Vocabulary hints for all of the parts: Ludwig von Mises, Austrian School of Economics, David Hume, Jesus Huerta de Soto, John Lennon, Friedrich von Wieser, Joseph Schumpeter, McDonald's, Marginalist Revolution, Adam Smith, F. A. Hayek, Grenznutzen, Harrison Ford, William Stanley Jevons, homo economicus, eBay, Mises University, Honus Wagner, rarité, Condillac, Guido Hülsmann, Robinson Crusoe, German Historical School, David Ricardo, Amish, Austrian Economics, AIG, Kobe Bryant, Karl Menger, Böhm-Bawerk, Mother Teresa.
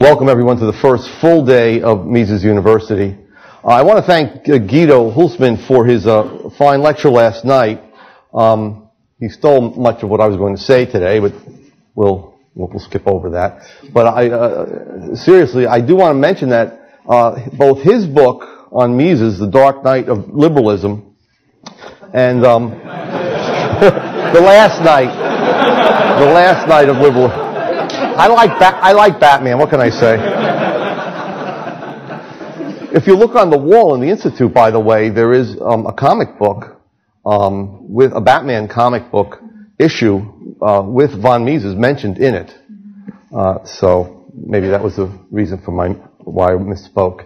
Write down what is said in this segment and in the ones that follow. Welcome, everyone, to the first full day of Mises University. I want to thank Guido Hülsmann for his fine lecture last night. He stole much of what I was going to say today, but we'll skip over that. But seriously, I do want to mention that both his book on Mises, The Dark Night of Liberalism, and the last night of liberalism. I like Batman, what can I say? If you look on the wall in the Institute, by the way, there is a comic book, with a Batman comic book issue with von Mises mentioned in it. So maybe that was the reason for why I misspoke.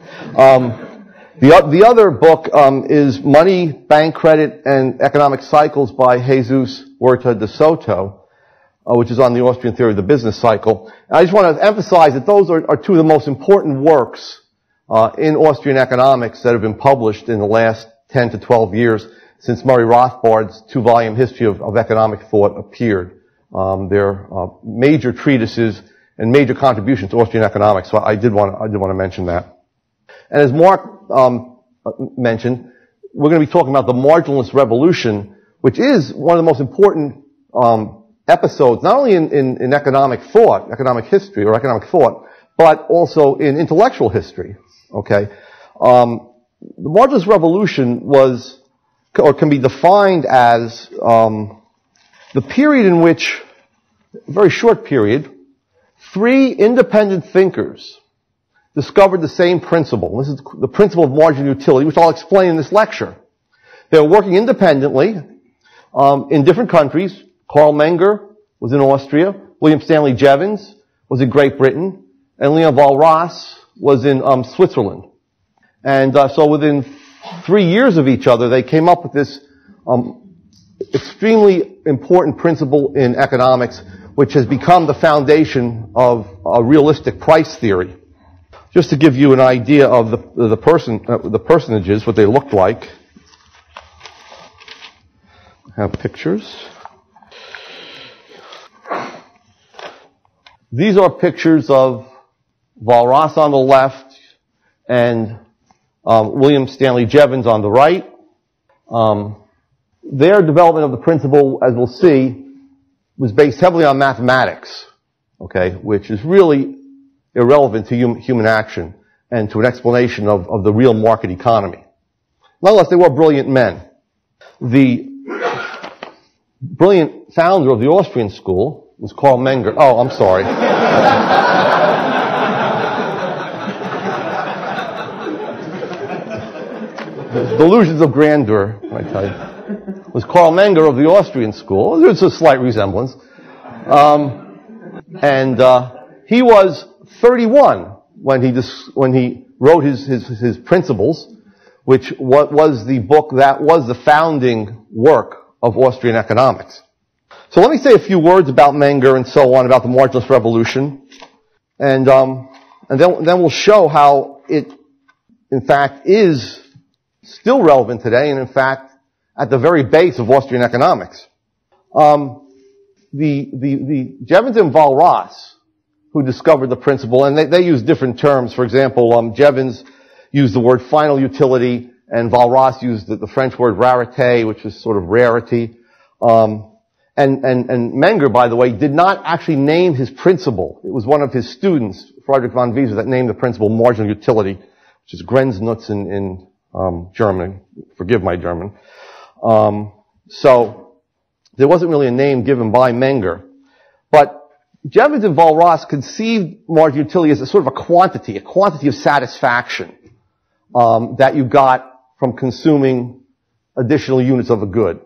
The other book is Money, Bank Credit, and Economic Cycles by Jesus Huerta de Soto, which is on the Austrian theory of the business cycle. And I just want to emphasize that those are two of the most important works in Austrian economics that have been published in the last 10 to 12 years since Murray Rothbard's two-volume history of economic thought appeared. They're major treatises and major contributions to Austrian economics, so I did want to mention that. And as Mark mentioned, we're going to be talking about the Marginalist Revolution, which is one of the most important episodes, not only in economic thought, economic history, or economic thought, but also in intellectual history, okay? The Marginalist Revolution was, or can be defined as, the period in which, a very short period, three independent thinkers discovered the same principle. This is the principle of marginal utility, which I'll explain in this lecture. They were working independently, in different countries. Karl Menger was in Austria, William Stanley Jevons was in Great Britain, and Leon Walras was in Switzerland. And so within 3 years of each other, they came up with this extremely important principle in economics, which has become the foundation of a realistic price theory. Just to give you an idea of the personages, what they looked like. I have pictures. These are pictures of Walras on the left and William Stanley Jevons on the right. Their development of the principle, as we'll see, was based heavily on mathematics, okay, which is really irrelevant to human action and to an explanation of the real market economy. Nonetheless, they were brilliant men. The brilliant founder of the Austrian School was Karl Menger. Oh, I'm sorry. Delusions of grandeur, I tell you. Was Karl Menger of the Austrian School. There's a slight resemblance. He was 31 when he wrote his Principles, which was the book that was the founding work of Austrian economics. So let me say a few words about Menger and so on, about the Marginalist Revolution, and then we'll show how it, in fact, is still relevant today, and in fact, at the very base of Austrian economics. The Jevons and Walras, who discovered the principle, and they use different terms. For example, Jevons used the word final utility, and Walras used the French word rarité, which is sort of rarity. And Menger, by the way, did not actually name his principle. It was one of his students, Friedrich von Wieser, that named the principle marginal utility, which is Grenznutzen in German. Forgive my German. So there wasn't really a name given by Menger. But Jevons and Walras conceived marginal utility as a sort of a quantity of satisfaction that you got from consuming additional units of a good.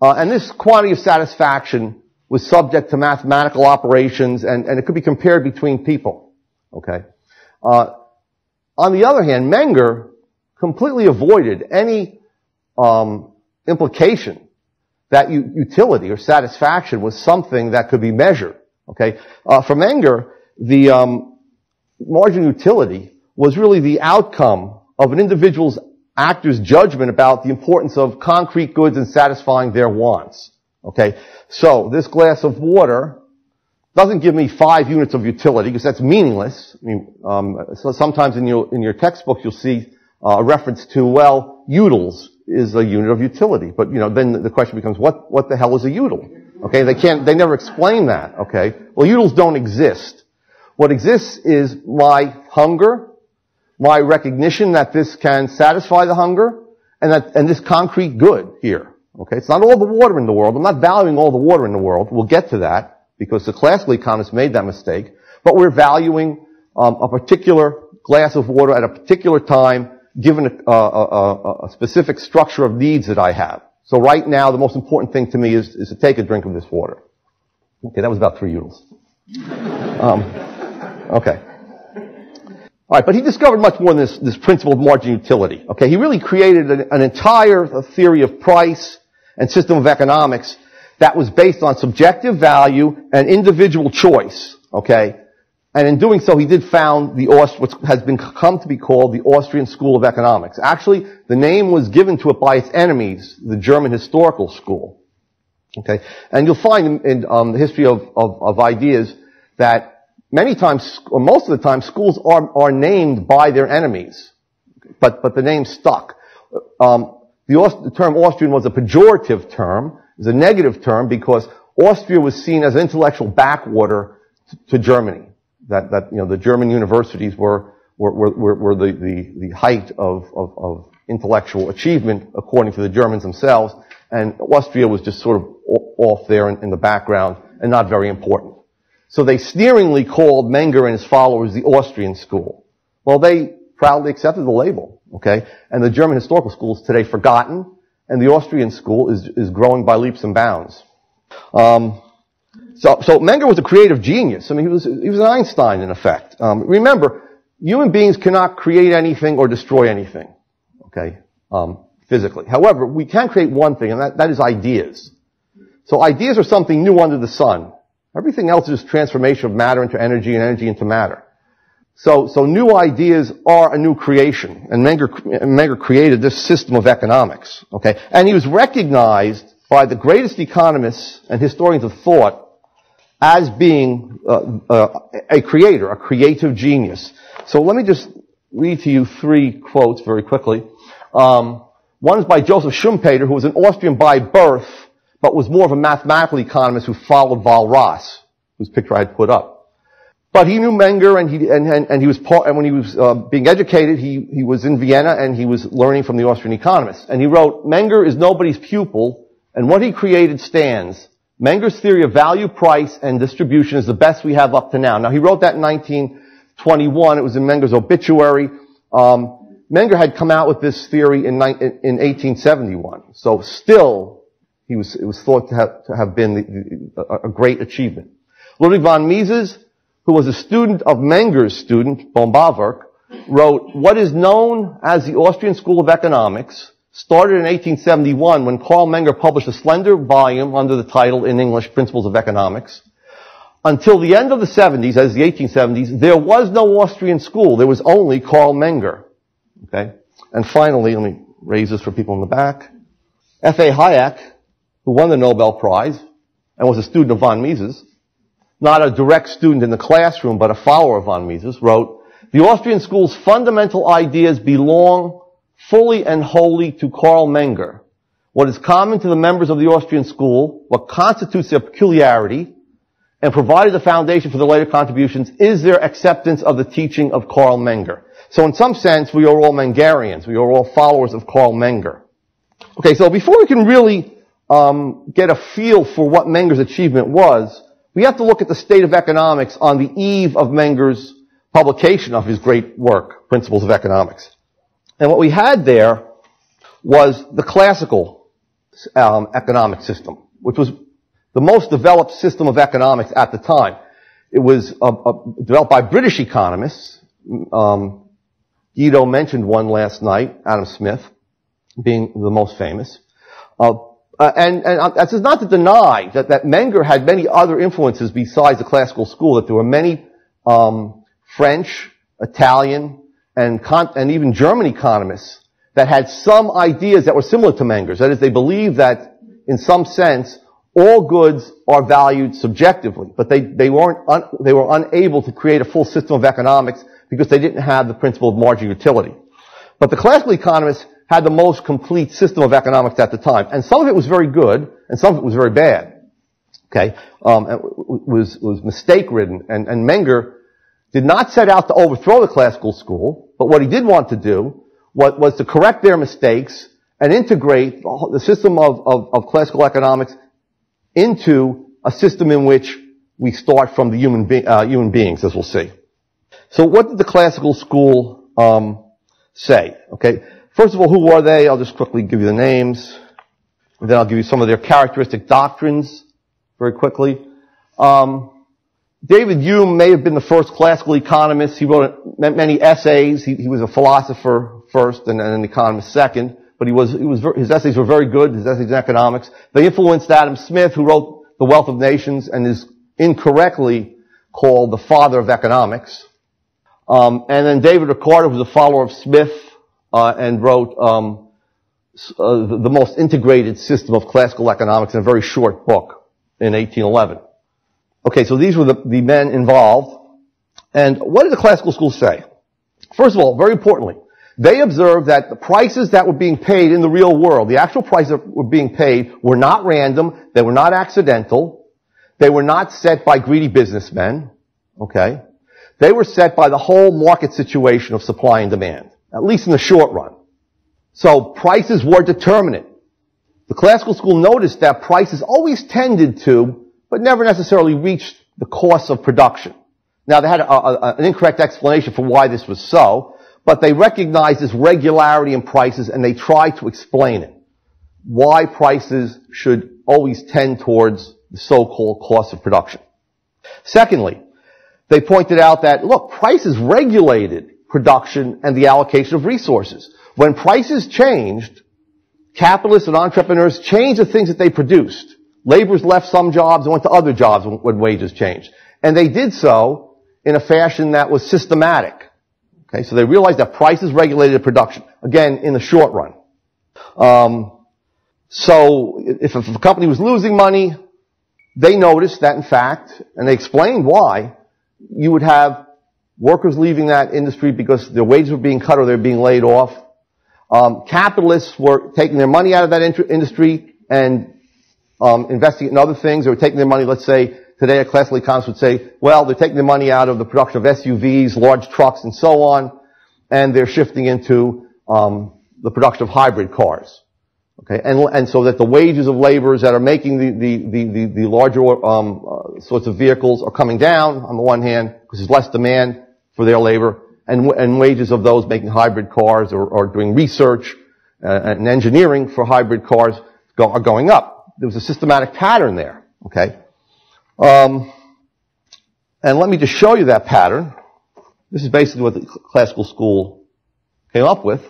And this quantity of satisfaction was subject to mathematical operations, and it could be compared between people. Okay. On the other hand, Menger completely avoided any implication that utility or satisfaction was something that could be measured. Okay. For Menger, the marginal utility was really the outcome of an individual's actor's judgment about the importance of concrete goods and satisfying their wants. Okay, so this glass of water Doesn't give me 5 units of utility because that's meaningless. I mean, so sometimes in your textbook you'll see a reference to, well, utils is a unit of utility, but you know, then the question becomes, what the hell is a util? Okay, they never explain that. Okay, well, utils don't exist. What exists is my hunger, my recognition that this can satisfy the hunger, and this concrete good here. Okay, it's not all the water in the world. I'm not valuing all the water in the world. We'll get to that because the classical economists made that mistake. But we're valuing a particular glass of water at a particular time, given a specific structure of needs that I have. So right now, the most important thing to me is to take a drink of this water. Okay, that was about 3 utils. Okay. All right, but he discovered much more than this principle of marginal utility. Okay, he really created an entire theory of price and system of economics that was based on subjective value and individual choice. Okay, and in doing so, he did found what has come to be called the Austrian School of Economics. Actually, the name was given to it by its enemies, the German Historical School. Okay, and you'll find in the history of ideas that many times, or most of the time, schools are named by their enemies, but the name stuck. The term Austrian was a pejorative term, it was a negative term because Austria was seen as intellectual backwater to Germany. That you know, the German universities were the height of intellectual achievement according to the Germans themselves, and Austria was just sort of off there in the background and not very important. So they sneeringly called Menger and his followers the Austrian School. Well, they proudly accepted the label, okay? And the German Historical School is today forgotten, and the Austrian School is growing by leaps and bounds. So Menger was a creative genius. I mean, he was an Einstein, in effect. Remember, human beings cannot create anything or destroy anything, okay, physically. However, we can create one thing, and that is ideas. So ideas are something new under the sun. Everything else is transformation of matter into energy and energy into matter. So new ideas are a new creation. And Menger created this system of economics. Okay? And he was recognized by the greatest economists and historians of thought as being a creator, a creative genius. So let me just read to you 3 quotes very quickly. One is by Joseph Schumpeter, who was an Austrian by birth, but was more of a mathematical economist who followed Walras, whose picture I had put up. But he knew Menger, and when he was being educated, he was in Vienna, and he was learning from the Austrian economists. And he wrote, "Menger is nobody's pupil, and what he created stands. Menger's theory of value, price, and distribution is the best we have up to now." Now, he wrote that in 1921. It was in Menger's obituary. Menger had come out with this theory in 1871. So still, it was thought to have been a great achievement. Ludwig von Mises, who was a student of Menger's student, Böhm-Bawerk, wrote, "What is known as the Austrian School of Economics started in 1871 when Karl Menger published a slender volume under the title, in English, Principles of Economics. Until the end of the 70s, that is the 1870s, there was no Austrian school. There was only Karl Menger." Okay? And finally, let me raise this for people in the back. F. A. Hayek, who won the Nobel Prize and was a student of von Mises, not a direct student in the classroom, but a follower of von Mises, wrote, "The Austrian school's fundamental ideas belong fully and wholly to Karl Menger. What is common to the members of the Austrian school, what constitutes their peculiarity, and provided the foundation for the later contributions, is their acceptance of the teaching of Karl Menger." So in some sense, we are all Mengerians. We are all followers of Karl Menger. Okay, so before we can really get a feel for what Menger's achievement was, we have to look at the state of economics on the eve of Menger's publication of his great work, Principles of Economics. And what we had there was the classical economic system, which was the most developed system of economics at the time. It was developed by British economists. Guido mentioned one last night, Adam Smith, being the most famous. And this is not to deny that Menger had many other influences besides the classical school, that there were many French, Italian, and even German economists that had some ideas that were similar to Menger's. That is, they believed that, in some sense, all goods are valued subjectively, but they were unable to create a full system of economics because they didn't have the principle of marginal utility. But the classical economists had the most complete system of economics at the time, and some of it was very good, and some of it was very bad. Okay, it was mistake-ridden, and Menger did not set out to overthrow the classical school, but what he did want to do was to correct their mistakes and integrate the system of classical economics into a system in which we start from the human beings, as we'll see. So what did the classical school say? Okay, first of all, who were they? I'll just quickly give you the names, and then I'll give you some of their characteristic doctrines very quickly. David Hume may have been the first classical economist. He wrote many essays. He was a philosopher first and an economist second, but his essays were very good, his essays in economics. They influenced Adam Smith, who wrote The Wealth of Nations and is incorrectly called the father of economics. And then David Ricardo was a follower of Smith and wrote the most integrated system of classical economics in a very short book in 1811. Okay, so these were the men involved. And what did the classical school say? First of all, very importantly, they observed that the prices that were being paid in the real world, the actual prices that were being paid, were not random, they were not accidental, they were not set by greedy businessmen, okay? They were set by the whole market situation of supply and demand, at least in the short run. So prices were determinate. The classical school noticed that prices always tended to, but never necessarily reached, the cost of production. Now, they had an incorrect explanation for why this was so, but they recognized this regularity in prices and they tried to explain it. Why prices should always tend towards the so-called cost of production. Secondly, they pointed out that, look, prices regulated production and the allocation of resources. When prices changed, capitalists and entrepreneurs changed the things that they produced. Laborers left some jobs and went to other jobs when wages changed. And they did so in a fashion that was systematic. Okay, so they realized that prices regulated production, again, in the short run. So if a company was losing money, they noticed that, in fact, and they explained why, you would have workers leaving that industry because their wages were being cut or they were being laid off. Capitalists were taking their money out of that industry and investing it in other things. They were taking their money, let's say, today a classical economist would say, well, they're taking their money out of the production of SUVs, large trucks, and so on, and they're shifting into the production of hybrid cars. Okay, and so that the wages of laborers that are making the larger sorts of vehicles are coming down on the one hand because there's less demand for their labor, and wages of those making hybrid cars or doing research and engineering for hybrid cars are going up. There was a systematic pattern there. Okay, and let me just show you that pattern. This is basically what the classical school came up with.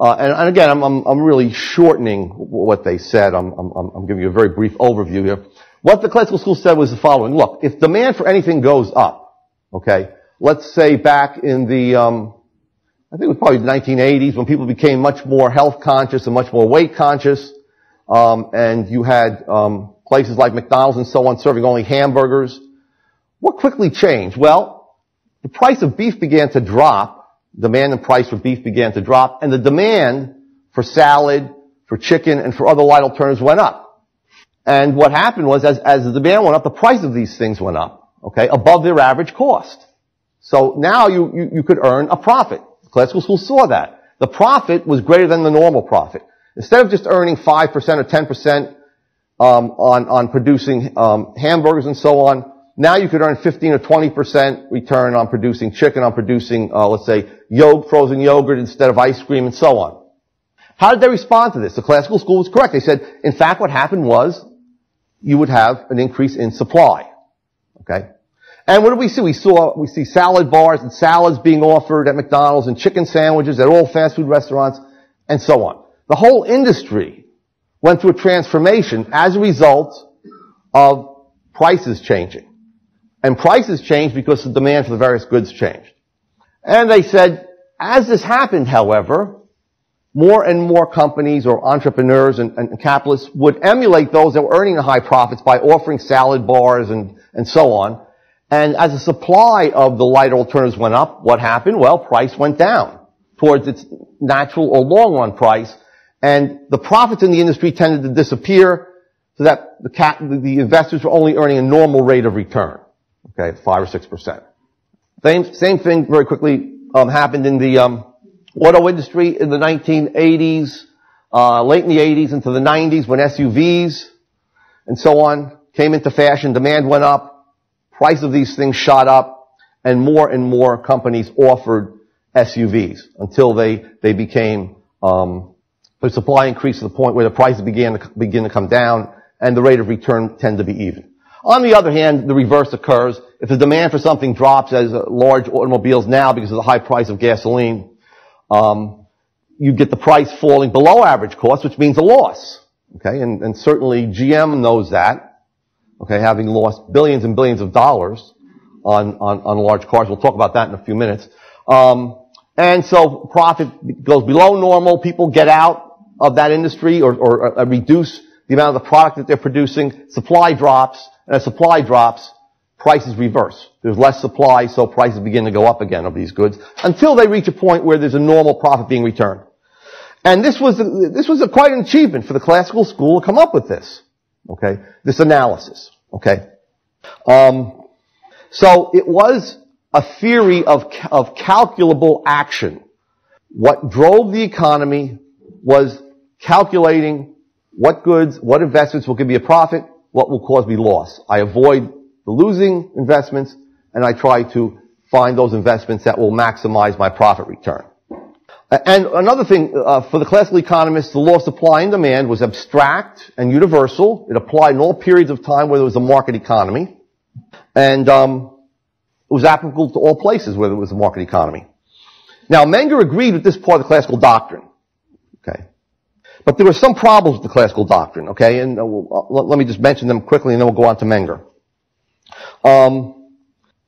And again, I'm really shortening what they said. I'm giving you a very brief overview here. What the classical school said was the following. Look, if demand for anything goes up, okay, let's say back in the, I think it was probably the 1980s, when people became much more health conscious and much more weight conscious, and you had places like McDonald's and so on serving only hamburgers. What quickly changed? Well, the price of beef began to drop. Demand and price for beef began to drop, and the demand for salad, for chicken, and for other light alternatives went up. And what happened was, as the demand went up, the price of these things went up, okay, above their average cost. So now you could earn a profit. The classical school saw that. The profit was greater than the normal profit. Instead of just earning 5% or 10% on producing hamburgers and so on, now you could earn 15 or 20% return on producing chicken, on producing, let's say, frozen yogurt instead of ice cream and so on. How did they respond to this? The classical school was correct. They said, in fact, what happened was you would have an increase in supply. Okay? And what did we see? We see salad bars and salads being offered at McDonald's and chicken sandwiches at all fast food restaurants and so on. The whole industry went through a transformation as a result of prices changing. And prices changed because the demand for the various goods changed. And they said, as this happened, however, more and more companies or entrepreneurs and capitalists would emulate those that were earning the high profits by offering salad bars and so on. And as the supply of the lighter alternatives went up, what happened? Well, price went down towards its natural or long-run price, and the profits in the industry tended to disappear so that the investors were only earning a normal rate of return, okay, 5 or 6%. Same thing very quickly happened in the auto industry in the 1980s, late in the 80s into the 90s, when SUVs and so on came into fashion. Demand went up, price of these things shot up, and more companies offered SUVs until they became, the supply increased to the point where the prices begin to come down and the rate of return tend to be even. On the other hand, the reverse occurs. If the demand for something drops, as large automobiles now because of the high price of gasoline, you get the price falling below average cost, which means a loss. Okay, and certainly GM knows that. Okay, having lost billions and billions of dollars on large cars. We'll talk about that in a few minutes. And so profit goes below normal. People get out of that industry or reduce the amount of the product that they're producing. Supply drops, and as supply drops, prices reverse. There's less supply, so prices begin to go up again of these goods until they reach a point where there's a normal profit being returned. And this was quite an achievement for the classical school to come up with this. Okay, this analysis. Okay, so it was a theory of calculable action. What drove the economy was calculating what goods, what investments will give me a profit, what will cause me loss. I avoid the losing investments, and I try to find those investments that will maximize my profit return. And another thing, for the classical economists, the law of supply and demand was abstract and universal. It applied in all periods of time where there was a market economy. And it was applicable to all places where there was a market economy. Now, Menger agreed with this part of the classical doctrine, okay? But there were some problems with the classical doctrine, okay? And let me just mention them quickly, and then we'll go on to Menger.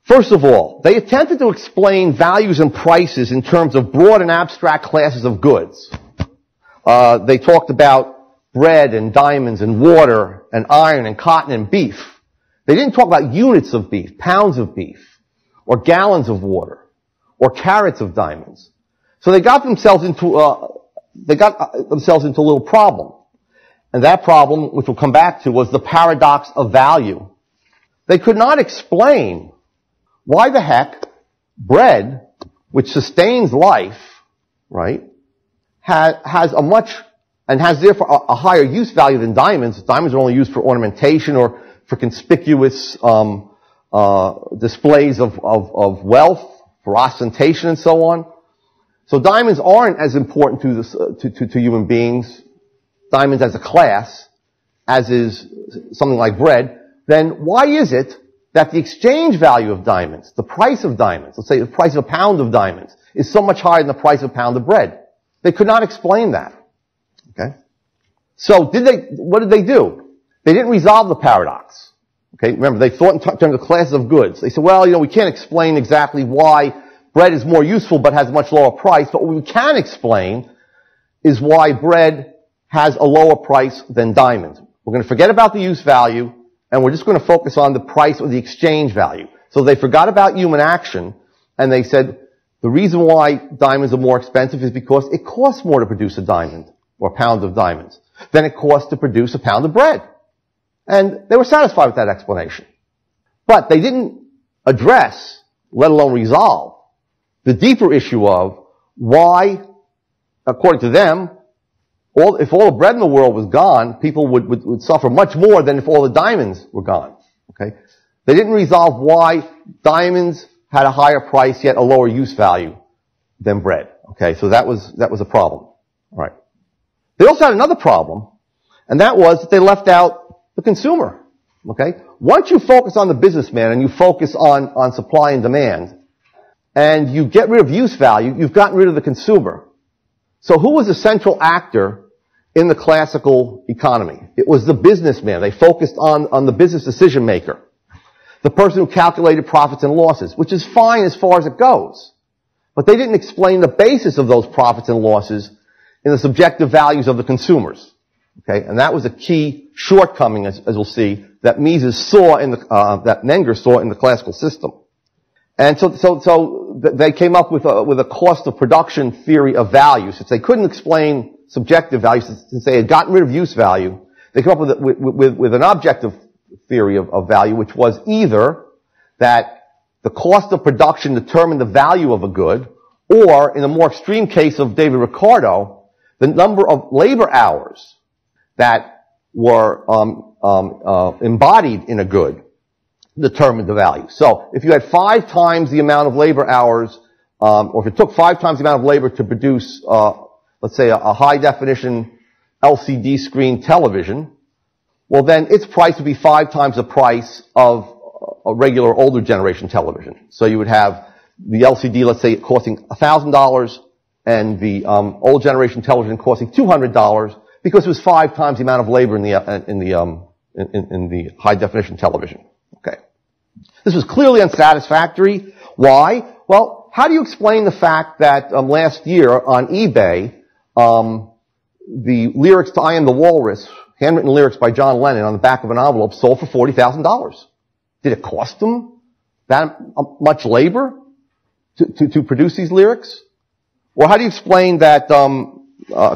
First of all, they attempted to explain values and prices in terms of broad and abstract classes of goods. They talked about bread and diamonds and water and iron and cotton and beef. They didn't talk about units of beef, pounds of beef, or gallons of water, or carats of diamonds. So they got themselves into a little problem. And that problem, which we'll come back to, was the paradox of value. They could not explain why the heck bread, which sustains life, right, has therefore a higher use value than diamonds. Diamonds are only used for ornamentation or for conspicuous, displays of wealth, for ostentation and so on. So diamonds aren't as important to human beings, diamonds as a class, as is something like bread. Then why is it that the exchange value of diamonds, the price of diamonds, let's say the price of a pound of diamonds, is so much higher than the price of a pound of bread? They could not explain that. Okay? So what did they do? They didn't resolve the paradox. Okay, remember, they thought in terms of classes of goods. They said, well, you know, we can't explain exactly why bread is more useful but has a much lower price, but what we can explain is why bread has a lower price than diamonds. We're going to forget about the use value, and we're just going to focus on the price or the exchange value. So they forgot about human action, and they said, the reason why diamonds are more expensive is because it costs more to produce a diamond or a pound of diamonds than it costs to produce a pound of bread. And they were satisfied with that explanation. But they didn't address, let alone resolve, the deeper issue of why, according to them, if all the bread in the world was gone, people would suffer much more than if all the diamonds were gone. Okay? They didn't resolve why diamonds had a higher price yet a lower use value than bread. Okay, so that was a problem. All right. They also had another problem, and that was that they left out the consumer, okay? Once you focus on the businessman and you focus on supply and demand, and you get rid of use value, you've gotten rid of the consumer. So who was the central actor in the classical economy? It was the businessman. They focused on the business decision maker, the person who calculated profits and losses, which is fine as far as it goes. But they didn't explain the basis of those profits and losses in the subjective values of the consumers. Okay, and that was a key shortcoming, as we'll see, that Mises saw in the, that Menger saw in the classical system. And so they came up with a cost of production theory of value. Since they couldn't explain subjective value, since they had gotten rid of use value, they came up with an objective theory of value, which was either that the cost of production determined the value of a good, or, in the more extreme case of David Ricardo, the number of labor hours that were embodied in a good determined the value. So if you had 5 times the amount of labor hours, or if it took 5 times the amount of labor to produce, let's say, a high-definition LCD screen television, well, then its price would be 5 times the price of a regular older generation television. So you would have the LCD, let's say, costing $1,000 and the old generation television costing $200 because it was 5 times the amount of labor in the high definition television. Okay. This was clearly unsatisfactory. Why? Well, how do you explain the fact that last year on eBay, the lyrics to I Am the Walrus, handwritten lyrics by John Lennon on the back of an envelope, sold for $40,000? Did it cost them that much labor to produce these lyrics? Or how do you explain that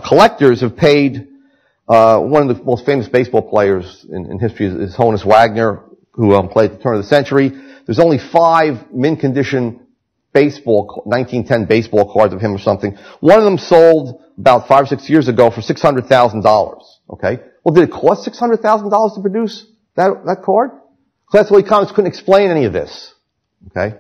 collectors have paid one of the most famous baseball players in history is Honus Wagner, who played at the turn of the century. There's only 5 mint-condition baseball, 1910 baseball cards of him or something. One of them sold about 5 or 6 years ago for $600,000. Okay? Well, did it cost $600,000 to produce that card? Classical economists couldn't explain any of this. Okay?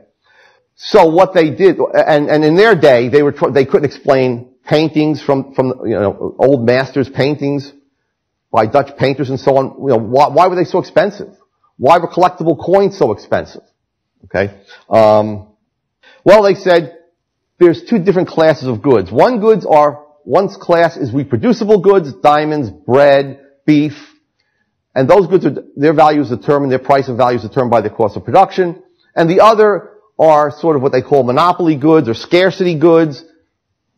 So what they did, and in their day, they couldn't explain paintings from, you know, old masters paintings by Dutch painters and so on. You know, why were they so expensive? Why were collectible coins so expensive? Okay? Well, they said there's 2 different classes of goods. One's class is reproducible goods, diamonds, bread, beef, and those goods are, their value is determined, their price and value is determined by the cost of production. And the other are sort of what they call monopoly goods or scarcity goods,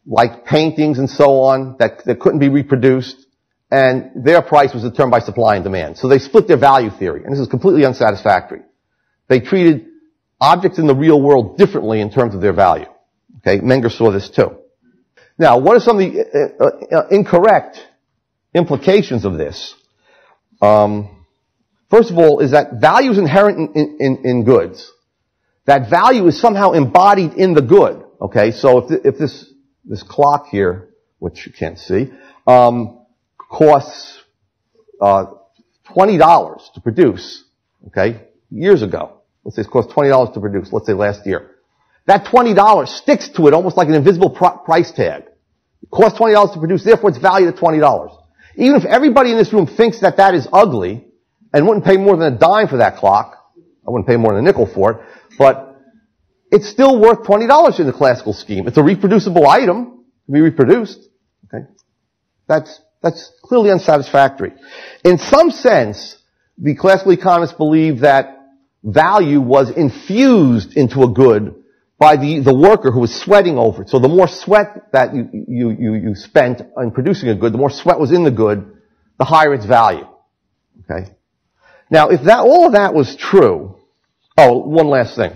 like paintings and so on, that couldn't be reproduced, and their price was determined by supply and demand. So they split their value theory, and this is completely unsatisfactory. They treated objects in the real world differently in terms of their value. Okay, Menger saw this too. Now, what are some of the incorrect implications of this? First of all, is that value is inherent in goods. That value is somehow embodied in the good. Okay, so if this clock here, which you can't see, costs $20 to produce, okay, years ago. Let's say it cost $20 to produce, let's say last year. That $20 sticks to it almost like an invisible price tag. It costs $20 to produce, therefore it's valued at $20. Even if everybody in this room thinks that that is ugly and wouldn't pay more than a dime for that clock, I wouldn't pay more than a nickel for it, but it's still worth $20 in the classical scheme. It's a reproducible item, to be reproduced. Okay? That's clearly unsatisfactory. In some sense, the classical economists believed that value was infused into a good by the worker who was sweating over it. So the more sweat that you spent on producing a good, the more sweat was in the good, the higher its value. Okay? Now, if all of that was true, oh, one last thing.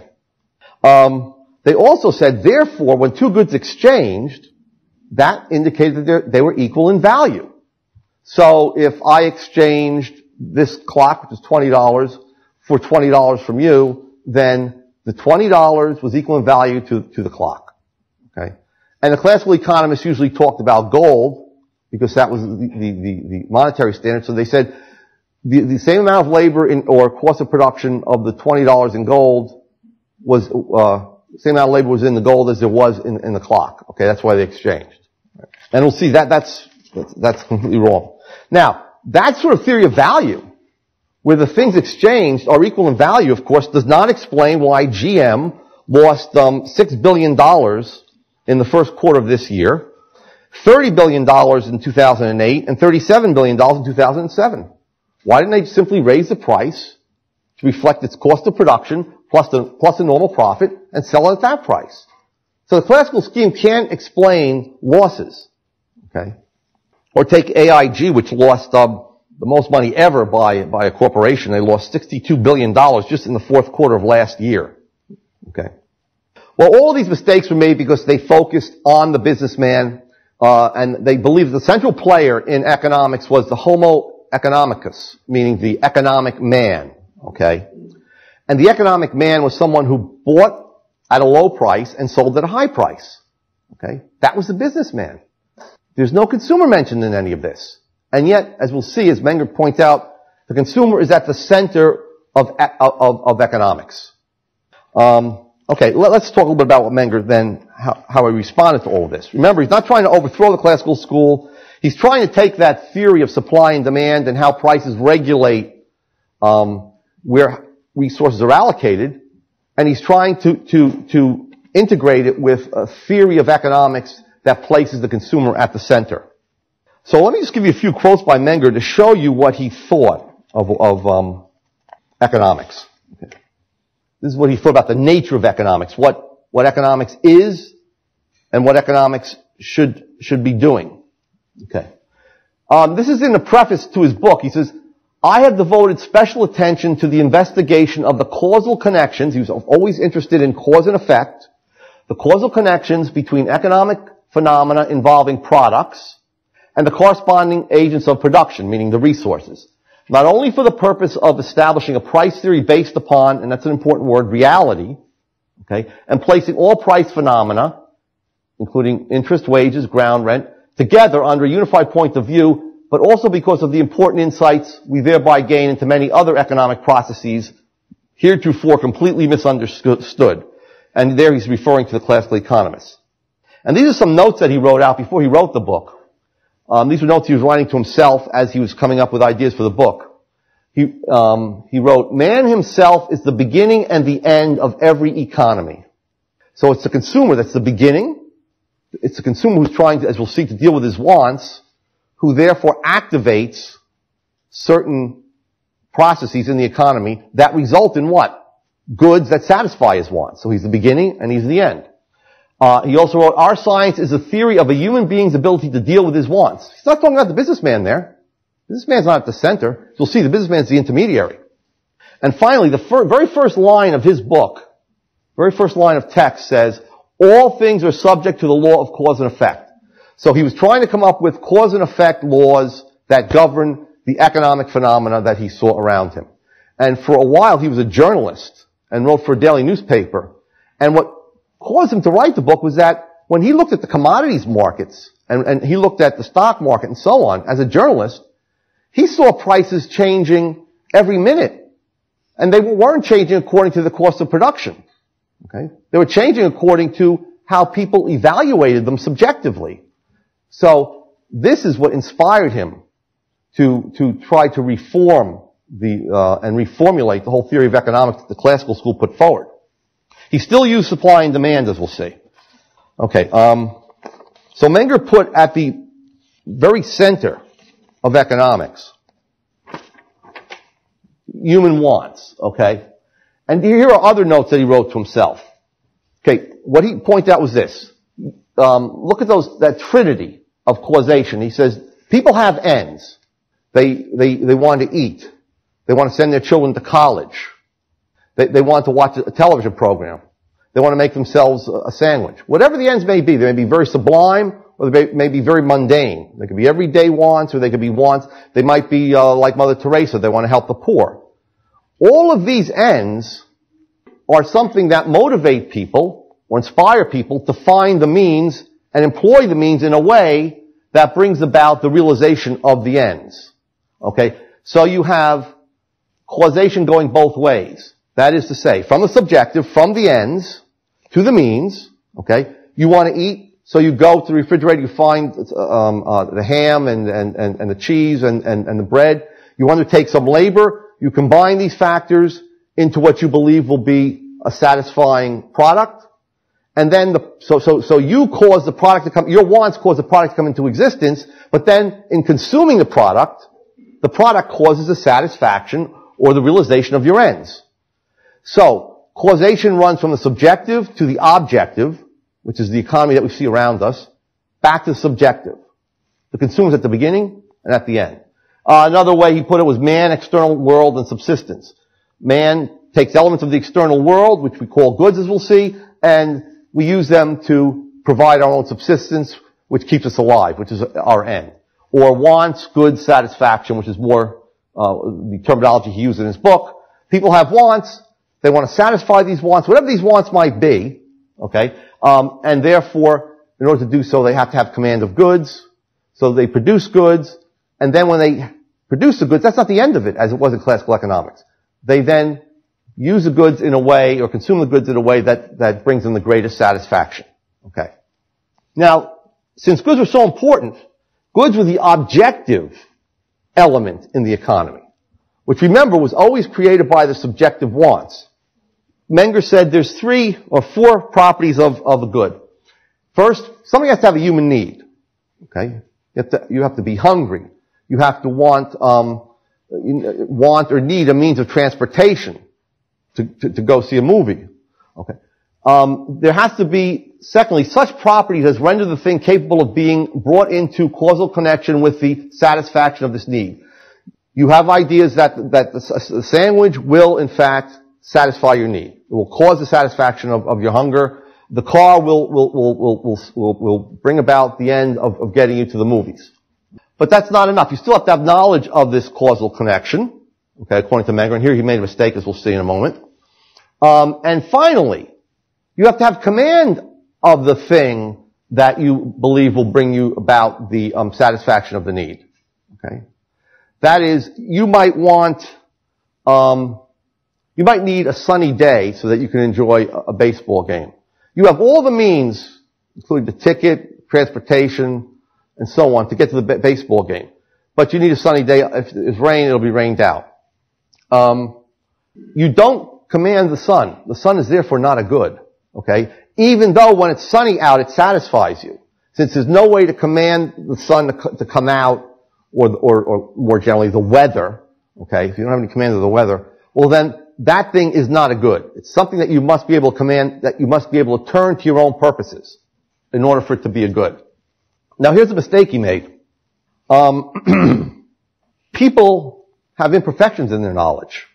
They also said, therefore, when 2 goods exchanged, that indicated that they were equal in value. So if I exchanged this clock, which is $20, for $20 from you, then the $20 was equal in value to the clock. Okay? And the classical economists usually talked about gold, because that was the monetary standard. So they said the same amount of labor or cost of production of the $20 in gold was, same amount of labor was in the gold as there was in the clock. Okay, that's why they exchanged. And we'll see that's completely wrong. Now, that sort of theory of value, where the things exchanged are equal in value, of course, does not explain why GM lost $6 billion in the first quarter of this year, $30 billion in 2008, and $37 billion in 2007. Why didn't they simply raise the price to reflect its cost of production plus the normal profit, and sell it at that price? So the classical scheme can't explain losses. Okay? Or take AIG, which lost the most money ever by a corporation. They lost $62 billion just in the fourth quarter of last year. Okay. Well, all these mistakes were made because they focused on the businessman, and they believed the central player in economics was the homo economicus, meaning the economic man. Okay. And the economic man was someone who bought at a low price and sold at a high price. Okay. That was the businessman. There's no consumer mentioned in any of this. And yet, as we'll see, as Menger points out, the consumer is at the center of economics. Okay, let's talk a little bit about what Menger then, how he responded to all of this. Remember, he's not trying to overthrow the classical school. He's trying to take that theory of supply and demand and how prices regulate where resources are allocated, and he's trying to integrate it with a theory of economics that places the consumer at the center. So let me just give you a few quotes by Menger to show you what he thought of economics. Okay. This is what he thought about the nature of economics, what economics is and what economics should be doing. Okay. This is in the preface to his book. He says, "I have devoted special attention to the investigation of the causal connections." He was always interested in cause and effect. "The causal connections between economic phenomena involving products and the corresponding agents of production," meaning the resources, "not only for the purpose of establishing a price theory based upon," and that's an important word, "reality," okay, "and placing all price phenomena, including interest, wages, ground rent, together under a unified point of view, but also because of the important insights we thereby gain into many other economic processes heretofore completely misunderstood." And there he's referring to the classical economists. And these are some notes that he wrote out before he wrote the book. These were notes he was writing to himself as he was coming up with ideas for the book. He wrote, "Man himself is the beginning and the end of every economy." So it's the consumer that's the beginning. It's the consumer who's trying to, as we'll see, to deal with his wants, who therefore activates certain processes in the economy that result in what? Goods that satisfy his wants. So he's the beginning and he's the end. He also wrote, "Our science is a theory of a human being's ability to deal with his wants." He's not talking about the businessman there. The businessman's not at the center. As you'll see, the businessman's the intermediary. And finally, the very first line of his book, very first line of text says, "All things are subject to the law of cause and effect." So he was trying to come up with cause and effect laws that govern the economic phenomena that he saw around him. And for a while, he was a journalist and wrote for a daily newspaper. And what caused him to write the book was that when he looked at the commodities markets and he looked at the stock market and so on, as a journalist, he saw prices changing every minute. And they weren't changing according to the cost of production. Okay? They were changing according to how people evaluated them subjectively. So this is what inspired him to try to reform and reformulate the whole theory of economics that the classical school put forward. He still used supply and demand, as we'll see. Okay, so Menger put at the very center of economics human wants, okay? And here are other notes that he wrote to himself. Okay, what he pointed out was this. Look at that trinity of causation. He says, people have ends. They want to eat. They want to send their children to college. They want to watch a television program. They want to make themselves a sandwich. Whatever the ends may be, they may be very sublime or they may be very mundane. They could be everyday wants or they could be wants. They might be like Mother Teresa. They want to help the poor. All of these ends are something that motivate people or inspire people to find the means and employ the means in a way that brings about the realization of the ends. Okay? So you have causation going both ways. That is to say, from the subjective, from the ends to the means, okay? You want to eat, so you go to the refrigerator, you find the ham and the cheese and the bread. You undertake some labor. You combine these factors into what you believe will be a satisfying product. And then so you cause the product to come, your wants cause the product to come into existence, but then in consuming the product causes a satisfaction or the realization of your ends. So, causation runs from the subjective to the objective, which is the economy that we see around us, back to the subjective. The consumer's at the beginning and at the end. Another way he put it was man, external world, and subsistence. Man takes elements of the external world, which we call goods, as we'll see, and we use them to provide our own subsistence, which keeps us alive, which is our end. Or wants, goods, satisfaction, which is more the terminology he used in his book. People have wants. They want to satisfy these wants, whatever these wants might be, okay? And therefore, in order to do so, they have to have command of goods. So they produce goods, and then when they produce the goods, that's not the end of it, as it was in classical economics. They then use the goods in a way, or consume the goods in a way that brings them the greatest satisfaction, okay? Now, since goods were so important, goods were the objective element in the economy, which, remember, was always created by the subjective wants. Menger said there's three or four properties of a good. First, something has to have a human need, okay? You have to be hungry. You have to want or need a means of transportation to go see a movie, okay? There has to be, secondly, such properties as render the thing capable of being brought into causal connection with the satisfaction of this need. You have ideas that the sandwich will, in fact, satisfy your need. It will cause the satisfaction of your hunger. The car will bring about the end of getting you to the movies. But that's not enough. You still have to have knowledge of this causal connection, okay, according to Menger. And here he made a mistake, as we'll see in a moment. And finally, you have to have command of the thing that you believe will bring you about the satisfaction of the need, okay? That is, you might want, you might need a sunny day so that you can enjoy a baseball game. You have all the means, including the ticket, transportation, and so on, to get to the baseball game. But you need a sunny day. If it's rain, it'll be rained out. You don't command the sun. The sun is therefore not a good, okay? Even though when it's sunny out, it satisfies you, since there's no way to command the sun to come out, or more generally, the weather, okay? If you don't have any command of the weather, well, then that thing is not a good. It's something that you must be able to command, that you must be able to turn to your own purposes in order for it to be a good. Now, here's a mistake he made. People have imperfections in their knowledge.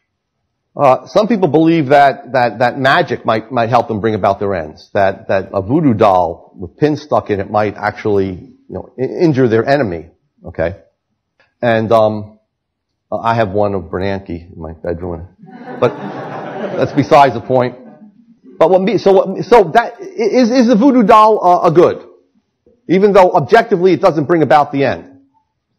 Some people believe that magic might help them bring about their ends, that a voodoo doll with pins stuck in it might actually, injure their enemy, okay? And I have one of Bernanke in my bedroom, but that's besides the point. But so is the voodoo doll a good, even though objectively it doesn't bring about the end?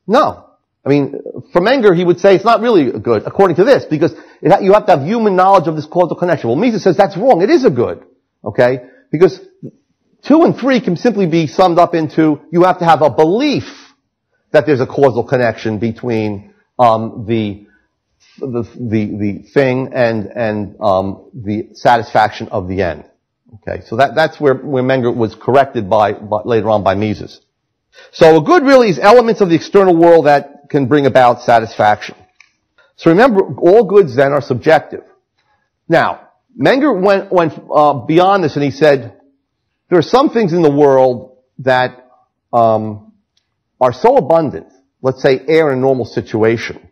No. I mean, for Menger, he would say it's not really a good, according to this, because you have to have human knowledge of this causal connection. Well, Mises says that's wrong. It is a good, okay? Because 2 and 3 can simply be summed up into you have to have a belief that there's a causal connection between the thing and the satisfaction of the end. Okay, so that's where Menger was corrected by later on by Mises. So a good really is elements of the external world that can bring about satisfaction. So remember, all goods then are subjective. Now, Menger went beyond this, and he said there are some things in the world that are so abundant, let's say air in a normal situation,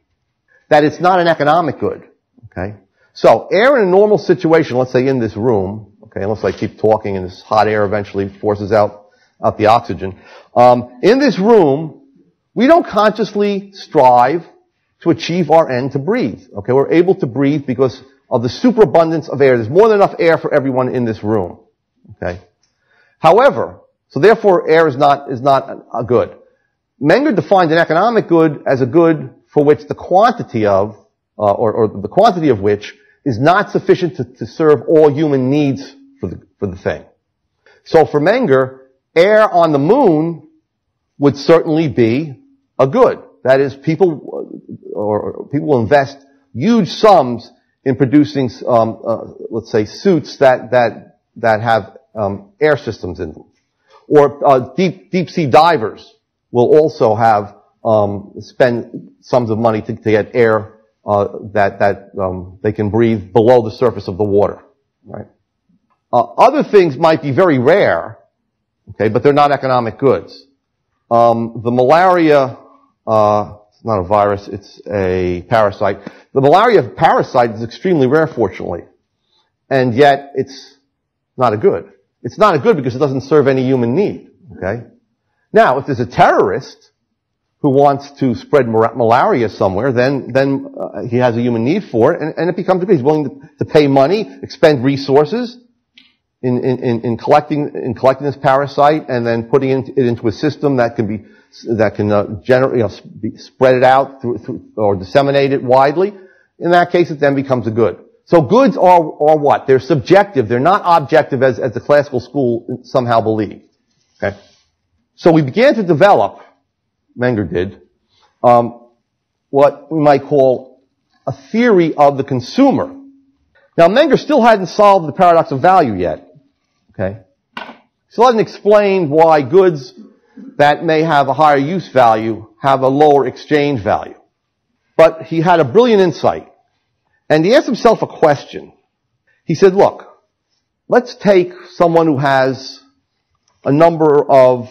that it's not an economic good, okay? So air in a normal situation, let's say in this room, okay, unless I keep talking and this hot air eventually forces out the oxygen. In this room, we don't consciously strive to achieve our end to breathe, okay? We're able to breathe because of the superabundance of air. There's more than enough air for everyone in this room, okay? However, so therefore air is not a good. Menger defined an economic good as a good for which the quantity of, or the quantity of which is not sufficient to serve all human needs for the thing. So for Menger, air on the moon would certainly be a good. That is, people invest huge sums in producing, let's say, suits that have, air systems in them. Or, deep sea divers will also have spend sums of money to get air that they can breathe below the surface of the water, right? Other things might be very rare, okay, but they're not economic goods. The malaria, it's not a virus, it's a parasite. The malaria parasite is extremely rare, fortunately. And yet, it's not a good. It's not a good because it doesn't serve any human need, okay? Now, if there's a terrorist who wants to spread malaria somewhere, then he has a human need for it, and it becomes a good. He's willing to pay money, expend resources in collecting this parasite, and then putting it into a system that can be generate, spread it out through or disseminate it widely. In that case, it then becomes a good. So goods are what? They're subjective. They're not objective as the classical school somehow believed. Okay. So we began to develop, Menger did, what we might call a theory of the consumer. Now, Menger still hadn't solved the paradox of value yet. Okay. Still hadn't explained why goods that may have a higher use value have a lower exchange value. But he had a brilliant insight. And he asked himself a question. He said, look, let's take someone who has a number of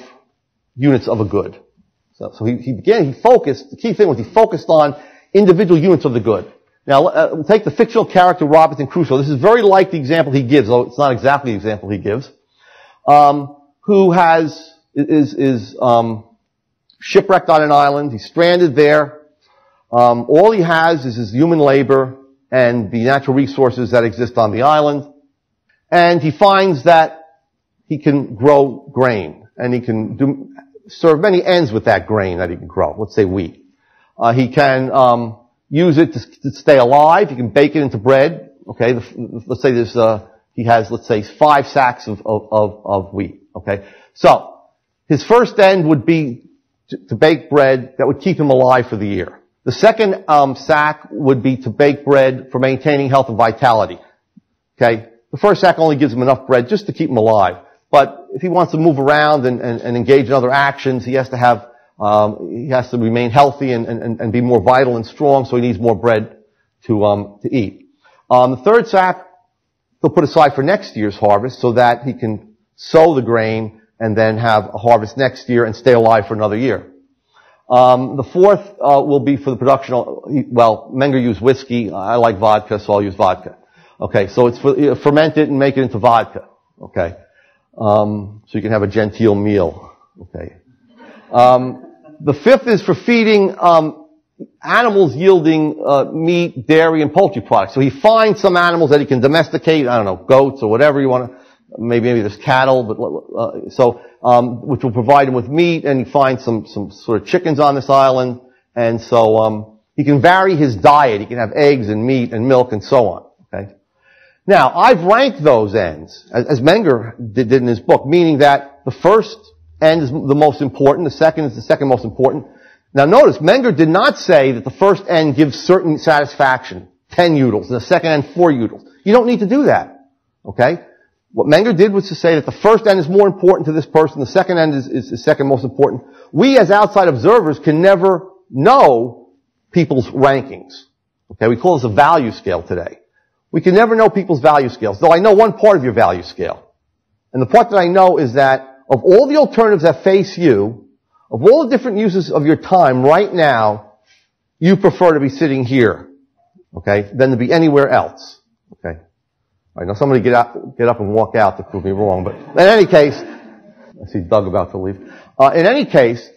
units of a good. So the key thing was he focused on individual units of the good. Now, we'll take the fictional character Robinson Crusoe. This is very like the example he gives, though it's not exactly the example he gives, who is shipwrecked on an island. He's stranded there. All he has is his human labor and the natural resources that exist on the island. And he finds that he can grow grain, and he can serve many ends with that grain that he can grow. Let's say wheat. He can use it to stay alive. He can bake it into bread. Okay, let's say there's he has, let's say, 5 sacks of wheat. Okay, so his first end would be to bake bread that would keep him alive for the year. The second sack would be to bake bread for maintaining health and vitality. Okay, the first sack only gives him enough bread just to keep him alive. But if he wants to move around and engage in other actions, he has to have he has to remain healthy and be more vital and strong, so he needs more bread to eat. The third sack he'll put aside for next year's harvest so that he can sow the grain and then have a harvest next year and stay alive for another year. The fourth will be for the production of, well, Menger used whiskey. I like vodka, so I'll use vodka. Okay, so it's ferment it and make it into vodka. Okay. So you can have a genteel meal. Okay. The fifth is for feeding animals yielding meat, dairy, and poultry products. So he finds some animals that he can domesticate. I don't know, goats or whatever you want to. Maybe there's cattle, but which will provide him with meat. And he finds some sort of chickens on this island, and so he can vary his diet. He can have eggs and meat and milk and so on. Okay. Now, I've ranked those ends, as Menger did in his book, meaning that the first end is the most important, the second is the second most important. Now notice, Menger did not say that the first end gives certain satisfaction, 10 utils, and the second end 4 utils. You don't need to do that, okay? What Menger did was to say that the first end is more important to this person, the second end is the second most important. We, as outside observers, can never know people's rankings, okay? We call this a value scale today. We can never know people's value scales, though I know one part of your value scale. And the part that I know is that of all the alternatives that face you, of all the different uses of your time right now, you prefer to be sitting here, okay, than to be anywhere else, okay? All right, now somebody get up and walk out to prove me wrong, but in any case, I see Doug about to leave. In any case,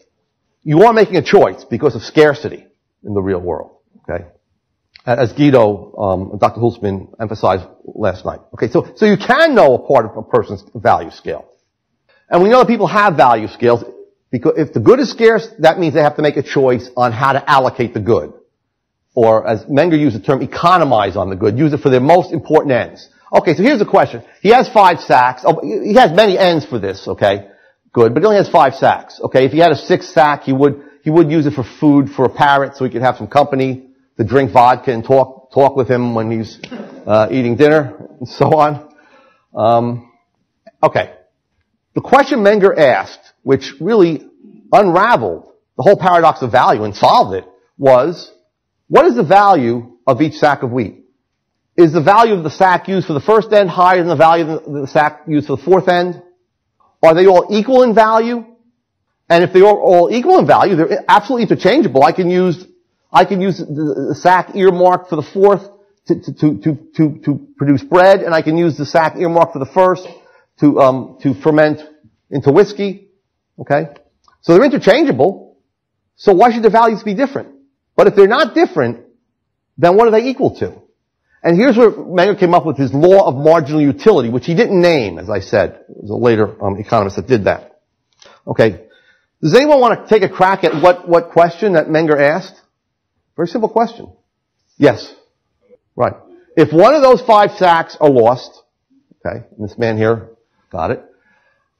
you are making a choice because of scarcity in the real world, okay? As Guido, Dr. Hülsmann emphasized last night. Okay, so you can know a part of a person's value scale. And we know that people have value scales because if the good is scarce, that means they have to make a choice on how to allocate the good. Or as Menger used the term, economize on the good, use it for their most important ends. Okay, so here's the question. He has 5 sacks. Oh, he has many ends for this, okay? Good, but he only has 5 sacks. Okay, if he had a 6th sack, he would use it for food for a parrot so he could have some company, to drink vodka and talk with him when he's eating dinner and so on. Okay. The question Menger asked, which really unraveled the whole paradox of value and solved it, was, what is the value of each sack of wheat? Is the value of the sack used for the first end higher than the value of the sack used for the fourth end? Are they all equal in value? And if they are all equal in value, they're absolutely interchangeable. I can use the sack earmarked for the fourth to produce bread, and I can use the sack earmarked for the first to ferment into whiskey. Okay? So they're interchangeable. So why should the values be different? But if they're not different, then what are they equal to? And here's where Menger came up with his law of marginal utility, which he didn't name, as I said. It was a later economist that did that. Okay. Does anyone want to take a crack at what question that Menger asked? Very simple question. Yes. Right. If one of those five sacks are lost, okay, and this man here got it.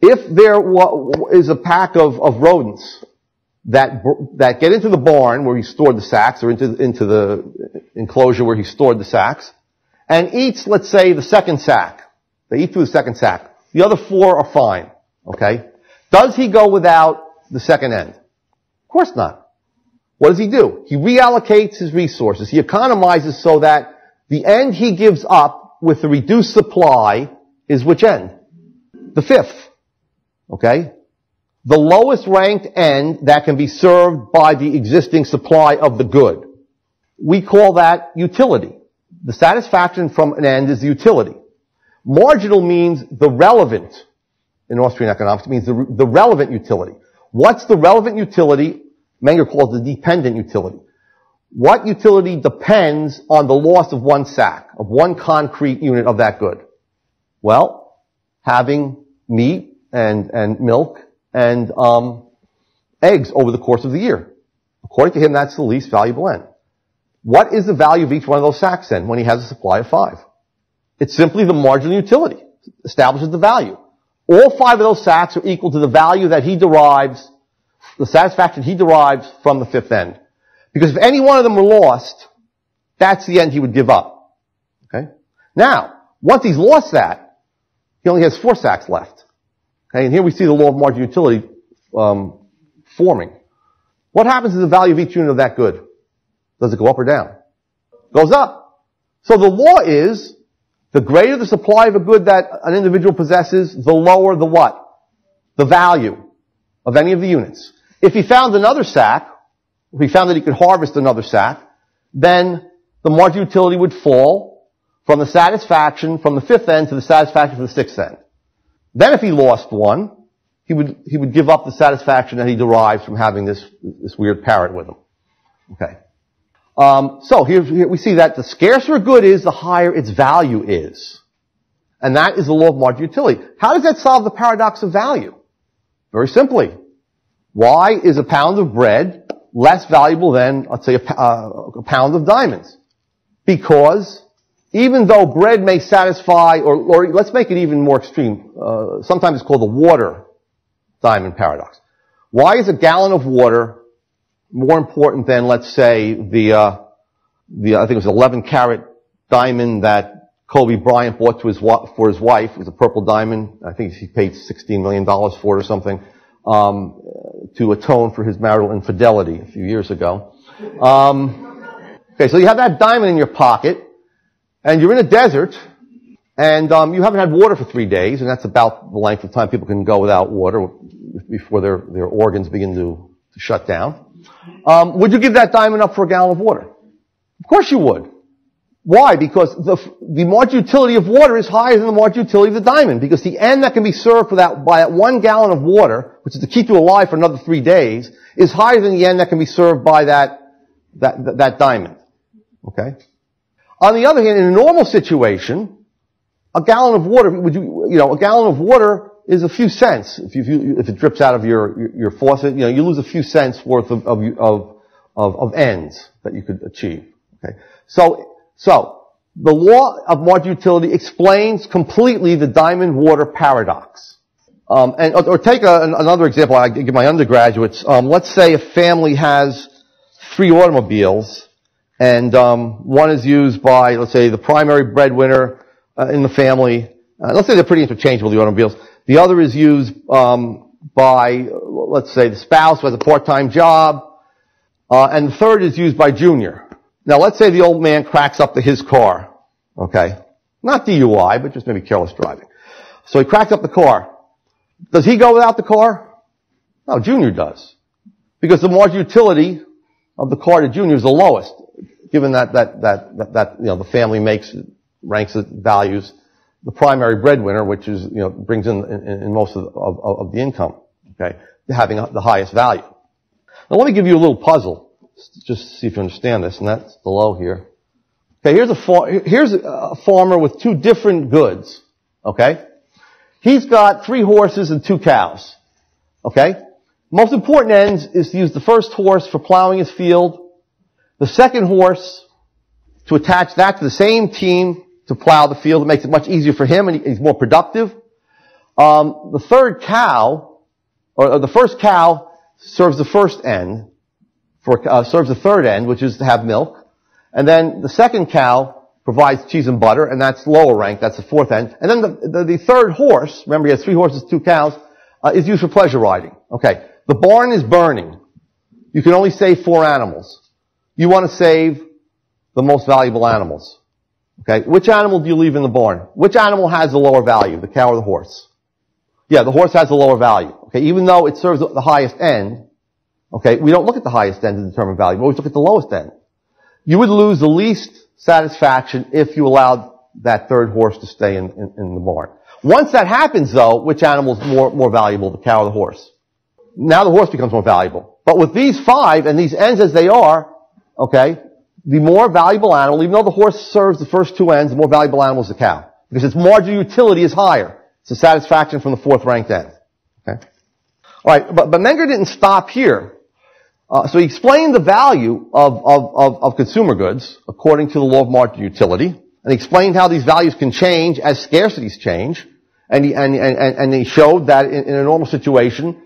If there is a pack of rodents that get into the barn where he stored the sacks, or into the enclosure where he stored the sacks, and eats, let's say, the second sack. They eat through the second sack. The other four are fine. Okay? Does he go without the second end? Of course not. What does he do? He reallocates his resources. He economizes so that the end he gives up with the reduced supply is which end? The fifth. Okay? The lowest ranked end that can be served by the existing supply of the good. We call that utility. The satisfaction from an end is the utility. Marginal means the relevant. In Austrian economics, it means the relevant utility. What's the relevant utility? Menger calls the dependent utility. What utility depends on the loss of one sack, of one concrete unit of that good? Well, having meat and milk and eggs over the course of the year. According to him, that's the least valuable end. What is the value of each one of those sacks then when he has a supply of five? It's simply the marginal utility. It establishes the value. All five of those sacks are equal to the value that he derives, the satisfaction he derives from the fifth end. Because if any one of them were lost, that's the end he would give up. Okay? Now, once he's lost that, he only has four sacks left. Okay? And here we see the law of marginal utility forming. What happens to the value of each unit of that good? Does it go up or down? It goes up. So the law is, the greater the supply of a good that an individual possesses, the lower the what? The value of any of the units. If he found another sack, if he found that he could harvest another sack, then the marginal utility would fall from the satisfaction from the fifth end to the satisfaction from the sixth end. Then if he lost one, he would give up the satisfaction that he derives from having this weird parrot with him. Okay. So here we see that the scarcer a good is, the higher its value is. And that is the law of marginal utility. How does that solve the paradox of value? Very simply. Why is a pound of bread less valuable than, let's say, a pound of diamonds? Because even though bread may satisfy, or let's make it even more extreme, sometimes it's called the water diamond paradox. Why is a gallon of water more important than, let's say, I think it was 11-carat diamond that Kobe Bryant bought for his wife. It was a purple diamond. I think she paid $16 million for it or something, to atone for his marital infidelity a few years ago. Okay, so you have that diamond in your pocket, and you're in a desert, and you haven't had water for 3 days, and that's about the length of time people can go without water before their organs begin to shut down. Would you give that diamond up for a gallon of water? Of course you would. Why? Because the marginal utility of water is higher than the marginal utility of the diamond, because the end that can be served by 1 gallon of water, which is to keep you alive for another 3 days, is higher than the end that can be served by that diamond. Okay? On the other hand, in a normal situation, a gallon of water, a gallon of water is a few cents. If it drips out of your faucet, you lose a few cents worth of ends that you could achieve. Okay. So the law of marginal utility explains completely the diamond water paradox. Or take another example I give my undergraduates. Let's say a family has 3 automobiles, and one is used by, let's say, the primary breadwinner in the family. Let's say they're pretty interchangeable, the automobiles. The other is used by, let's say, the spouse who has a part-time job, and the third is used by Junior. Now, let's say the old man cracks up to his car, okay? Not DUI, but just maybe careless driving. So he cracked up the car. Does he go without the car? No, junior does. Because the marginal utility of the car to junior is the lowest, given that you know, the family makes, ranks, values the primary breadwinner, which is, you know, brings in most of the income, okay, having the highest value. Now let me give you a little puzzle, just to see if you understand this, and that's below here. Okay, here's a farmer with two different goods, okay? He's got 3 horses and 2 cows, okay? Most important ends is to use the first horse for plowing his field, the second horse to attach that to the same team to plow the field. It makes it much easier for him, and he's more productive. The third cow, or the first cow, serves the first end, serves the third end, which is to have milk. And then the second cow provides cheese and butter, and that's lower rank, that's the fourth end. And then the third horse, remember he has 3 horses, 2 cows, is used for pleasure riding. Okay, the barn is burning. You can only save 4 animals. You want to save the most valuable animals. Okay, which animal do you leave in the barn? Which animal has the lower value, the cow or the horse? Yeah, the horse has the lower value. Okay, even though it serves the highest end, okay, we don't look at the highest end to determine value, we always look at the lowest end. You would lose the least satisfaction if you allowed that third horse to stay in the barn. Once that happens, though, which animal is more valuable, the cow or the horse? Now the horse becomes more valuable. But with these 5 and these ends as they are, okay, the more valuable animal, even though the horse serves the first 2 ends, the more valuable animal is the cow, because its marginal utility is higher. It's a satisfaction from the 4th ranked end. Okay? All right, but Menger didn't stop here. So he explained the value of consumer goods according to the law of marginal utility, and he explained how these values can change as scarcities change, and he showed that in a normal situation,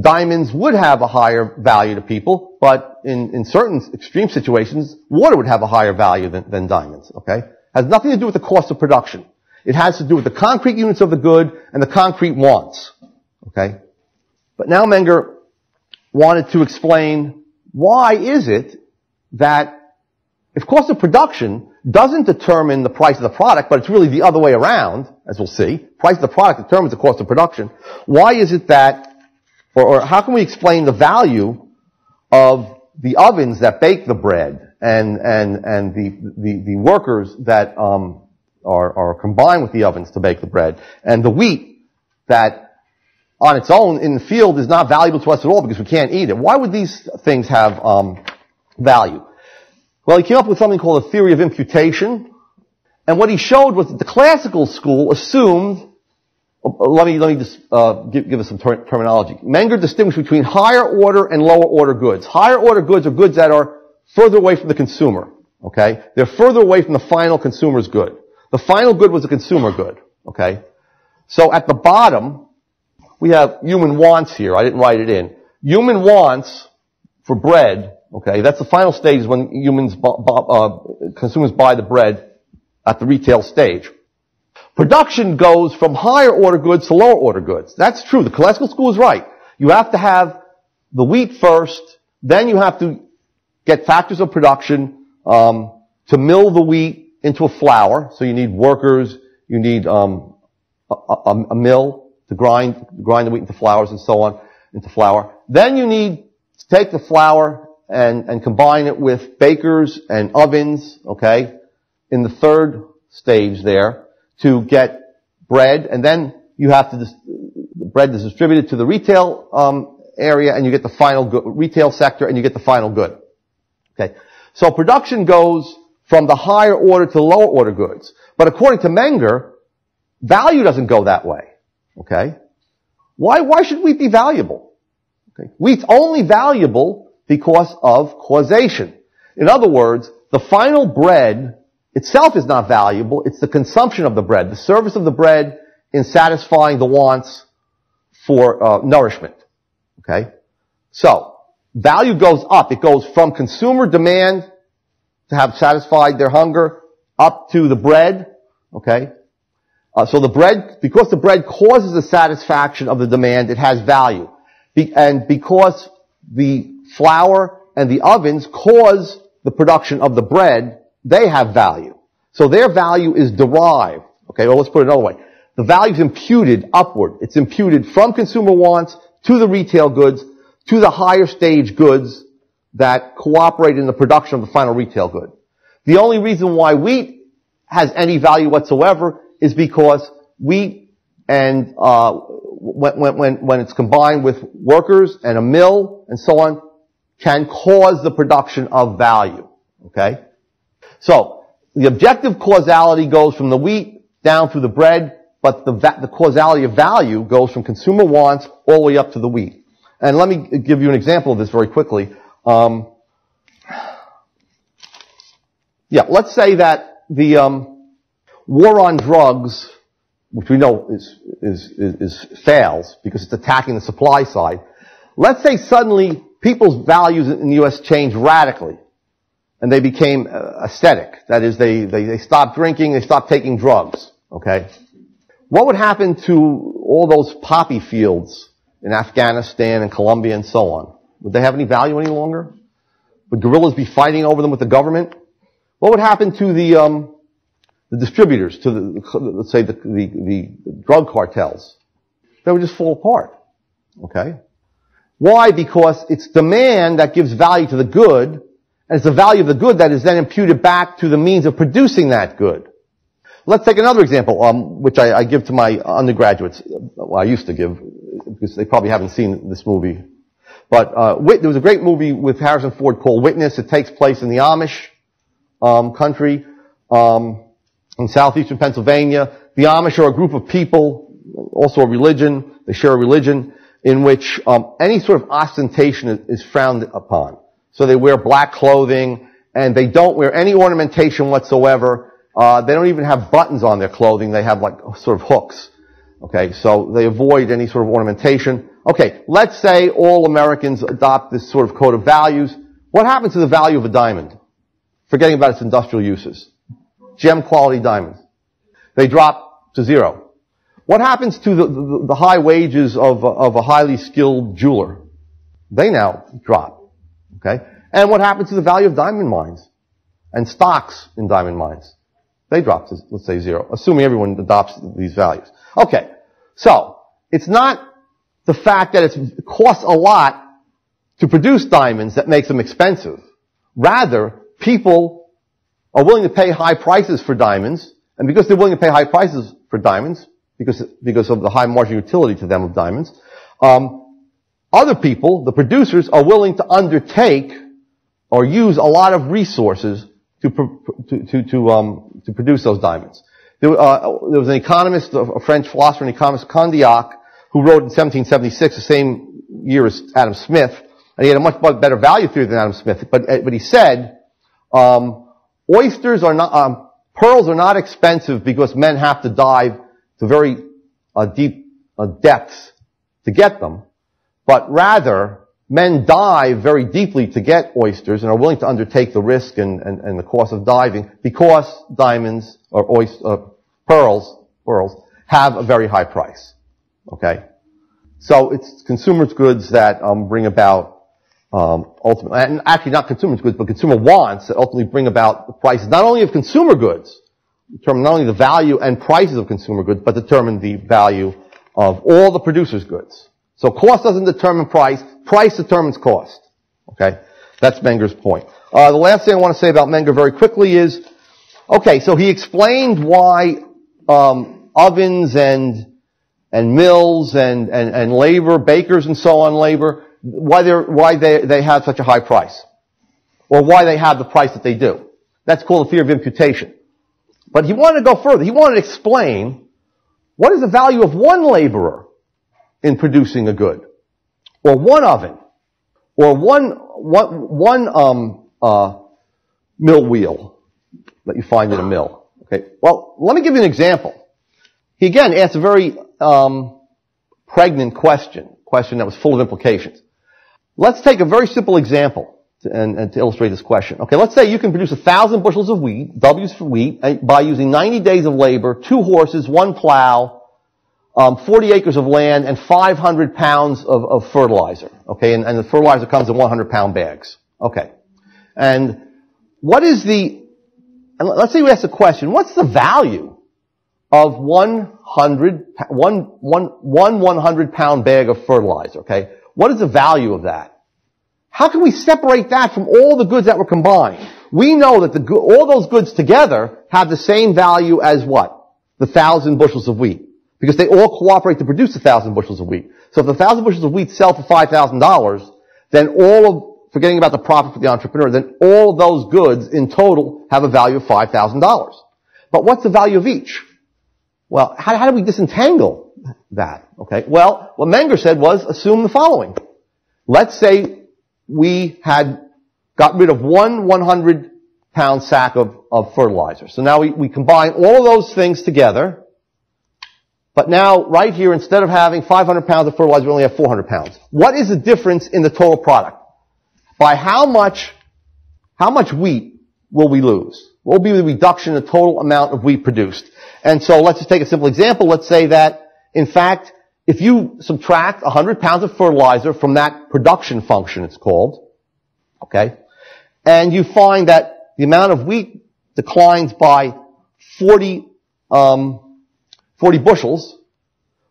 diamonds would have a higher value to people, but in certain extreme situations, water would have a higher value than diamonds, okay? Has nothing to do with the cost of production. It has to do with the concrete units of the good and the concrete wants, okay? But now Menger wanted to explain, why is it that if cost of production doesn't determine the price of the product, but it's really the other way around, as we'll see, price of the product determines the cost of production, why is it that, or how can we explain the value of the ovens that bake the bread and the workers that are combined with the ovens to bake the bread, and the wheat that on its own in the field is not valuable to us at all because we can't eat it? Why would these things have value? Well, he came up with something called a theory of imputation, and what he showed was that the classical school assumed, let me just give us some terminology. Menger distinguished between higher order and lower order goods. Higher order goods are goods that are further away from the consumer, okay? They're further away from the final consumer's good. The final good was a consumer good, okay? So at the bottom, we have human wants here. I didn't write it in. Human wants for bread, okay, that's the final stage, is when consumers buy the bread at the retail stage. Production goes from higher order goods to lower order goods. That's true. The classical school is right. You have to have the wheat first, then you have to get factors of production to mill the wheat into a flour. So you need workers, you need a mill to grind the wheat into flours and so on, into flour. Then you need to take the flour and combine it with bakers and ovens, okay, in the third stage there to get bread. And then you have to, the bread is distributed to the retail area, and you get the final good, retail sector, and you get the final good. Okay. So production goes from the higher order to the lower order goods. But according to Menger, value doesn't go that way. Okay? Why should wheat be valuable? Okay. Wheat's only valuable because of causation. In other words, the final bread itself is not valuable, it's the consumption of the bread, the service of the bread in satisfying the wants for nourishment. Okay? So, value goes up. It goes from consumer demand to have satisfied their hunger up to the bread, okay? So the bread, because the bread causes the satisfaction of the demand, it has value. And because the flour and the ovens cause the production of the bread, they have value. So their value is derived. Okay, well, let's put it another way. The value is imputed upward. It's imputed from consumer wants to the retail goods, to the higher stage goods that cooperate in the production of the final retail good. The only reason why wheat has any value whatsoever is because wheat and when it's combined with workers and a mill and so on, can cause the production of value. Okay? So the objective causality goes from the wheat down through the bread, but the causality of value goes from consumer wants all the way up to the wheat. And let me give you an example of this very quickly. Let's say that the war on drugs, which we know fails because it's attacking the supply side. Let's say suddenly people's values in the U.S. changed radically, and they became aesthetic. That is, they stopped drinking, they stopped taking drugs. Okay, what would happen to all those poppy fields in Afghanistan and Colombia and so on? Would they have any value any longer? Would guerrillas be fighting over them with the government? What would happen to the distributors, to the drug cartels? They would just fall apart. Okay, why? Because it's demand that gives value to the good, and it's the value of the good that is then imputed back to the means of producing that good. Let's take another example, which I give to my undergraduates. Well, I used to give, because they probably haven't seen this movie. But there was a great movie with Harrison Ford called Witness. It takes place in the Amish country in southeastern Pennsylvania. The Amish are a group of people, also a religion. They share a religion in which any sort of ostentation is frowned upon. So they wear black clothing, and they don't wear any ornamentation whatsoever. They don't even have buttons on their clothing. They have like sort of hooks. Okay, so they avoid any sort of ornamentation. Okay, let's say all Americans adopt this sort of code of values. What happens to the value of a diamond? Forgetting about its industrial uses. Gem quality diamonds. They drop to zero. What happens to the high wages of a highly skilled jeweler? They now drop. Okay? And what happens to the value of diamond mines? And stocks in diamond mines? They drop to, let's say, zero. Assuming everyone adopts these values. Okay. So, it's not the fact that it costs a lot to produce diamonds that makes them expensive. Rather, people are willing to pay high prices for diamonds, and because they're willing to pay high prices for diamonds, because of the high marginal utility to them of diamonds, other people, the producers, are willing to undertake or use a lot of resources to produce those diamonds. There was an economist, a French philosopher and economist, Condillac, who wrote in 1776, the same year as Adam Smith, and he had a much better value theory than Adam Smith, but he said, pearls are not expensive because men have to dive to very deep depths to get them, but rather, men dive very deeply to get oysters and are willing to undertake the risk and the cost of diving because diamonds or pearls have a very high price. Okay, so it's consumers' goods that bring about ultimately, and actually not consumers' goods, but consumer wants that ultimately bring about the prices not only of consumer goods, determine not only the value and prices of consumer goods, but determine the value of all the producers' goods. So cost doesn't determine price; price determines cost. Okay, that's Menger's point. The last thing I want to say about Menger very quickly is, okay, so he explained why ovens and mills and labor, bakers and so on, labor, why they have such a high price, or why they have the price that they do. That's called the theory of imputation. But he wanted to go further. He wanted to explain what is the value of one laborer in producing a good, or one oven, or one mill wheel that you find in a mill. Okay. Well, let me give you an example. He again asked a very pregnant question that was full of implications. Let's take a very simple example to illustrate this question. Okay, let's say you can produce 1,000 bushels of wheat, W's for wheat, by using 90 days of labor, 2 horses, 1 plow, 40 acres of land, and 500 pounds of fertilizer. Okay, and the fertilizer comes in 100-pound bags. Okay, and what is the? And let's say we ask the question: what's the value of one 100 pound bag of fertilizer, okay? What is the value of that? How can we separate that from all the goods that were combined? We know that all those goods together have the same value as what? The 1,000 bushels of wheat. Because they all cooperate to produce the 1,000 bushels of wheat. So if the 1,000 bushels of wheat sell for $5,000, then all of, forgetting about the profit for the entrepreneur, then all of those goods in total have a value of $5,000. But what's the value of each? Well, how do we disentangle that? Okay. Well, what Menger said was, assume the following. Let's say we had got rid of one 100-pound sack of fertilizer. So now we combine all of those things together. But now, right here, instead of having 500 pounds of fertilizer, we only have 400 pounds. What is the difference in the total product? By how much wheat will we lose? What will be the reduction in the total amount of wheat produced? And so let's just take a simple example. Let's say that, in fact, if you subtract 100 pounds of fertilizer from that production function, it's called, okay, and you find that the amount of wheat declines by 40 bushels,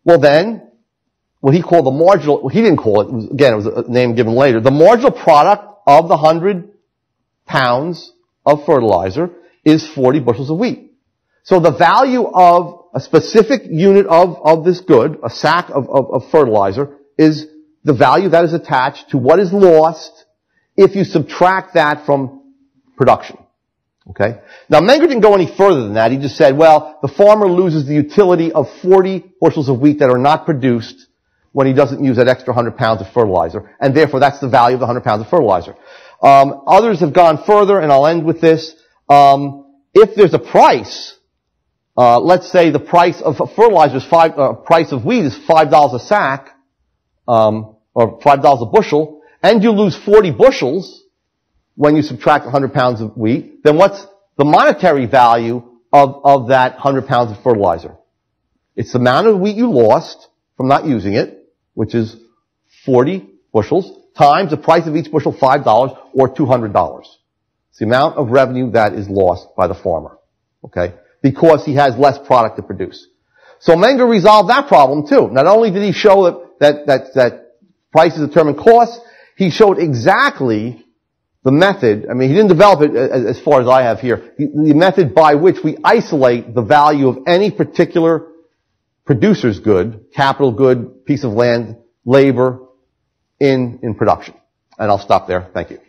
well then, what he called the marginal, well, he didn't call it, it was a name given later, the marginal product of the 100 pounds of fertilizer is 40 bushels of wheat. So the value of a specific unit of this good, a sack of fertilizer, is the value that is attached to what is lost if you subtract that from production. Okay. Now, Menger didn't go any further than that. He just said, well, the farmer loses the utility of 40 bushels of wheat that are not produced when he doesn't use that extra 100 pounds of fertilizer, and therefore that's the value of the 100 pounds of fertilizer. Others have gone further, and I'll end with this. If there's a price, let's say the price of fertilizer is price of wheat is $5 a sack, or $5 a bushel, and you lose 40 bushels, when you subtract 100 pounds of wheat, then what's the monetary value of that 100 pounds of fertilizer? It's the amount of wheat you lost from not using it, which is 40 bushels, times the price of each bushel, $5, or $200. It's the amount of revenue that is lost by the farmer, okay, because he has less product to produce. So Menger resolved that problem, too. Not only did he show that prices determine costs, he showed exactly the method, I mean, he didn't develop it as far as I have here, the method by which we isolate the value of any particular producer's good, capital good, piece of land, labor, in production. And I'll stop there. Thank you.